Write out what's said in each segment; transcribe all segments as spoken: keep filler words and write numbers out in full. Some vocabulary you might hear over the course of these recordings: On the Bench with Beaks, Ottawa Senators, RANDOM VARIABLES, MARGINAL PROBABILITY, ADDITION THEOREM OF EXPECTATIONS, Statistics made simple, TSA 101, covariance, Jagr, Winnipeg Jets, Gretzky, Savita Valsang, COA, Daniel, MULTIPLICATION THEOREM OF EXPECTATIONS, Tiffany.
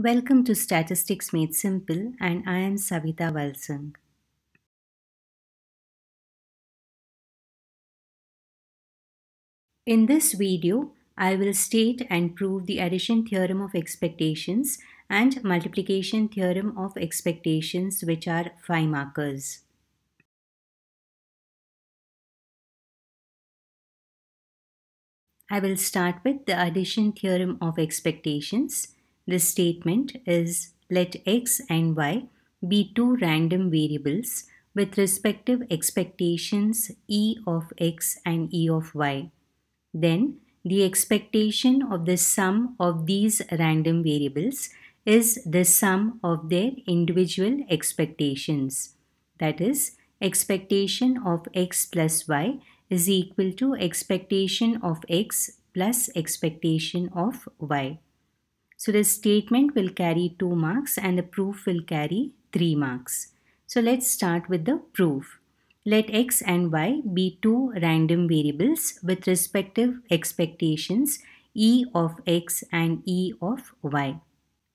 Welcome to Statistics Made Simple, and I am Savita Valsang. In this video, I will state and prove the addition theorem of expectations and multiplication theorem of expectations, which are phi markers. I will start with the addition theorem of expectations. The statement is, let x and y be two random variables with respective expectations e of x and e of y. Then, the expectation of the sum of these random variables is the sum of their individual expectations. That is, expectation of x plus y is equal to expectation of x plus expectation of y. So the statement will carry two marks and the proof will carry three marks. So let's start with the proof. Let x and y be two random variables with respective expectations e of x and e of y.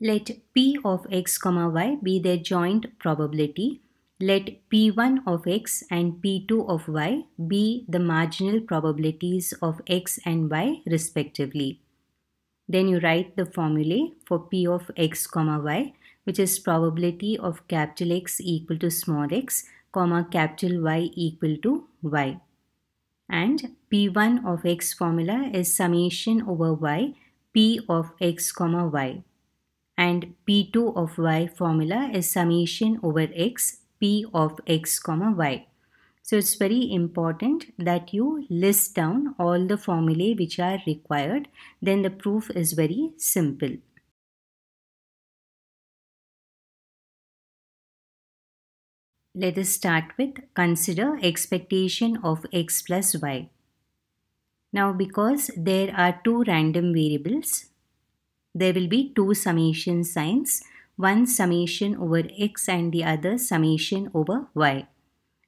Let p of x, y be their joint probability. Let p one of x and p two of y be the marginal probabilities of x and y respectively. Then you write the formulae for p of x, y, which is probability of capital X equal to small x, comma capital Y equal to y. And p one of x formula is summation over y, p of x, y. And p two of y formula is summation over x, p of x, y. So it's very important that you list down all the formulae which are required. Then the proof is very simple. Let us start with consider expectation of x plus y. Now because there are two random variables, there will be two summation signs. One summation over x and the other summation over y.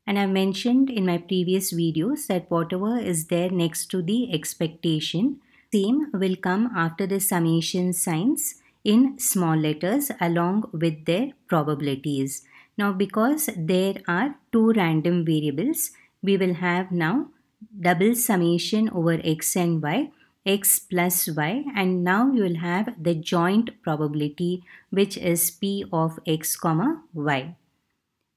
And I mentioned in my previous videos that whatever is there next to the expectation, same will come after the summation signs in small letters along with their probabilities. Now because there are two random variables, we will have now double summation over x and y, x plus y, and now you will have the joint probability, which is p of x, comma y.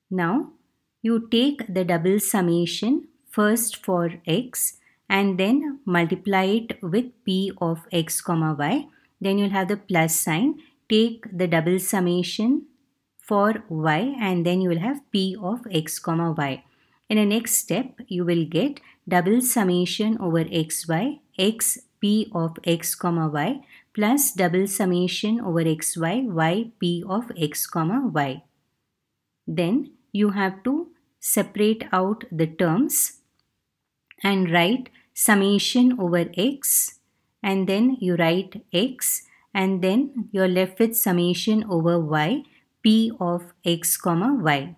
Now, you take the double summation first for x and then multiply it with p of x, y. Then you'll have the plus sign. Take the double summation for y and then you will have p of x, y. In the next step, you will get double summation over xy, x p of x, y plus double summation over xy, y p of x, y. Then you have to separate out the terms and write summation over x, and then you write x, and then you're left with summation over y, p of x, y.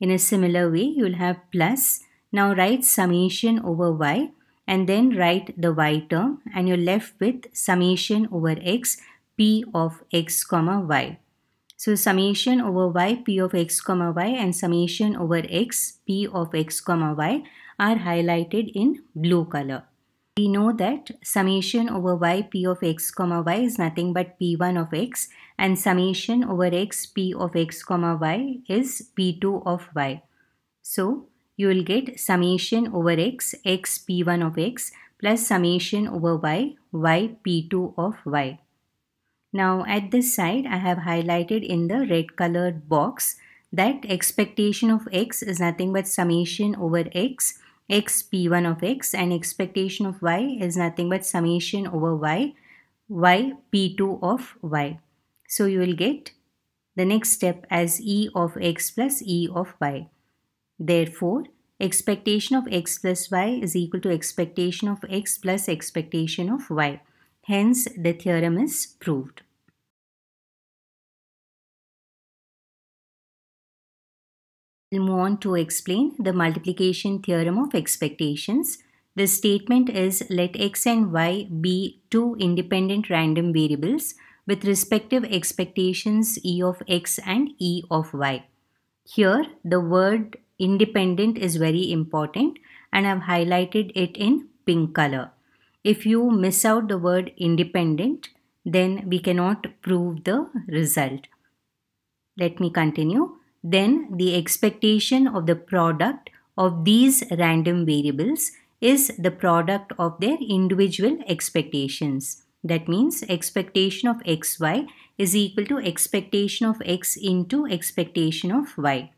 In a similar way, you'll have plus. Now write summation over y and then write the y term, and you're left with summation over x, p of x, y. So summation over y, p of x, y, and summation over x, p of x, y are highlighted in blue color. We know that summation over y, p of x, y is nothing but p one of x, and summation over x, p of x, y is p two of y. So you will get summation over x, x p one of x plus summation over y, y p two of y. Now at this side, I have highlighted in the red colored box that expectation of x is nothing but summation over x, x p one of x, and expectation of y is nothing but summation over y, y p two of y. So you will get the next step as e of x plus e of y. Therefore, expectation of x plus y is equal to expectation of x plus expectation of y. Hence, the theorem is proved. We'll move on to explain the multiplication theorem of expectations. The statement is, let x and y be two independent random variables with respective expectations E of X and E of Y. Here the word independent is very important and I have highlighted it in pink color. If you miss out the word independent, then we cannot prove the result. Let me continue. Then the expectation of the product of these random variables is the product of their individual expectations. That means expectation of xy is equal to expectation of x into expectation of y.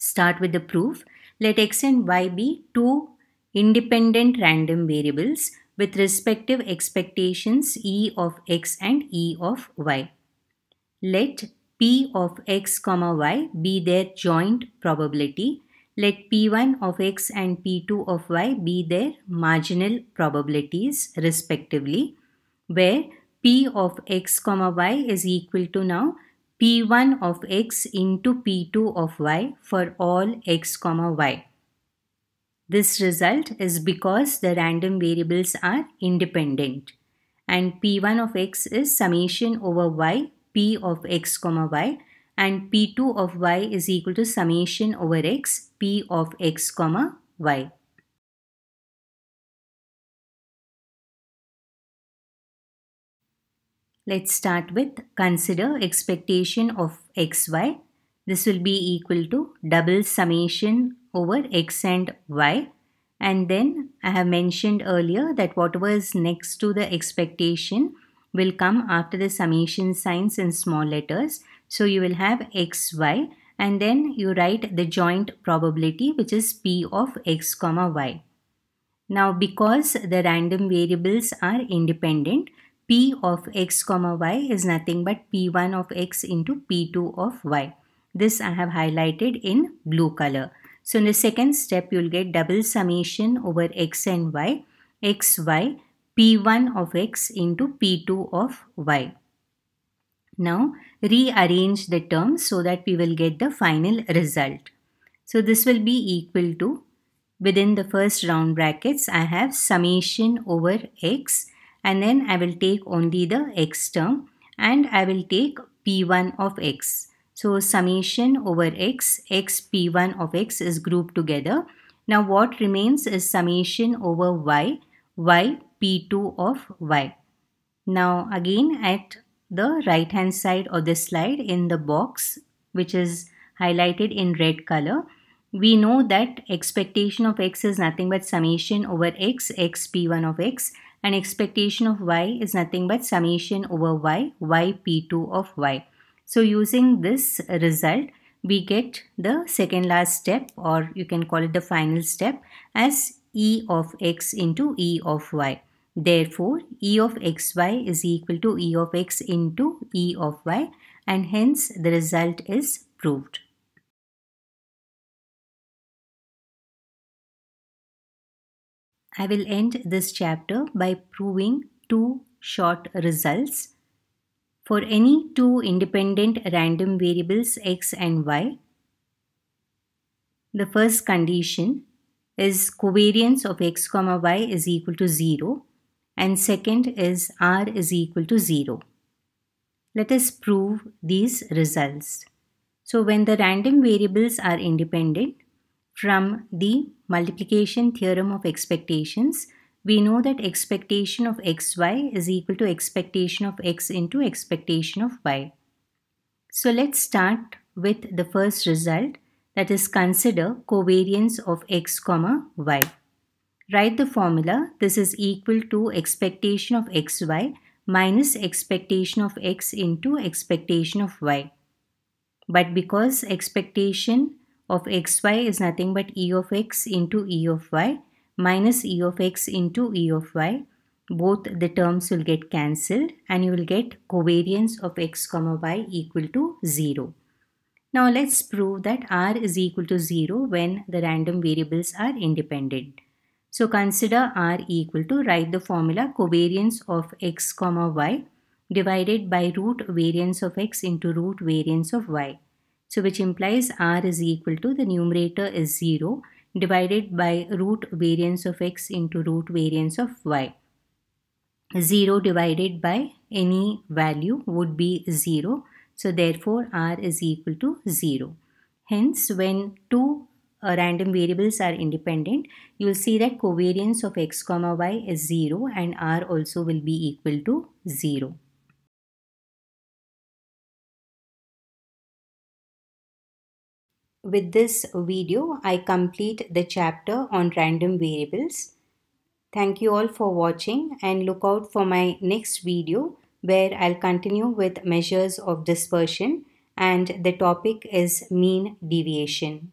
Start with the proof. Let x and y be two independent random variables with respective expectations E of x and E of y. Let P of x, y be their joint probability. Let P one of x and P two of y be their marginal probabilities respectively, where P of x, y is equal to now P one of x into P two of y for all x, y. This result is because the random variables are independent, and P one of x is summation over y P of x, y, and P two of y is equal to summation over x P of x, y. Let's start with consider expectation of xy. This will be equal to double summation over x and y, and then I have mentioned earlier that whatever is next to the expectation will come after the summation signs in small letters. So you will have xy and then you write the joint probability, which is P of x, y. Now because the random variables are independent, P of x, y is nothing but P one of x into P two of y. This I have highlighted in blue color. So in the second step you will get double summation over x and y, xy, P one of x into P two of y. Now rearrange the terms so that we will get the final result. So this will be equal to, within the first round brackets I have summation over x, and then I will take only the x term and I will take P one of x. So summation over x, x P one of x is grouped together. Now what remains is summation over y, y P two of y. Now again at the right hand side of the slide in the box which is highlighted in red color, we know that expectation of x is nothing but summation over x, x P one of x, and expectation of y is nothing but summation over y, y P two of y. So using this result, we get the second last step, or you can call it the final step, as E of x into E of y. Therefore, E of xy is equal to E of x into E of y, and hence the result is proved. I will end this chapter by proving two short results. For any two independent random variables x and y, the first condition is covariance of x, y is equal to zero, and second is r is equal to zero. Let us prove these results. So when the random variables are independent, from the multiplication theorem of expectations, we know that expectation of xy is equal to expectation of x into expectation of y. So let's start with the first result, that is consider covariance of x, y. Write the formula. This is equal to expectation of xy minus expectation of x into expectation of y. But because expectation of xy is nothing but E of x into E of y, minus E of x into E of y, both the terms will get cancelled and you will get covariance of x, y equal to zero. Now let's prove that r is equal to zero when the random variables are independent. So consider r equal to, write the formula covariance of x, y divided by root variance of x into root variance of y. So which implies r is equal to, the numerator is zero, divided by root variance of x into root variance of y. zero divided by any value would be zero. So therefore R is equal to zero. Hence, when two uh, random variables are independent, you will see that covariance of x comma y is zero and R also will be equal to zero. With this video, I complete the chapter on random variables. Thank you all for watching, and look out for my next video where I'll continue with measures of dispersion, and the topic is mean deviation.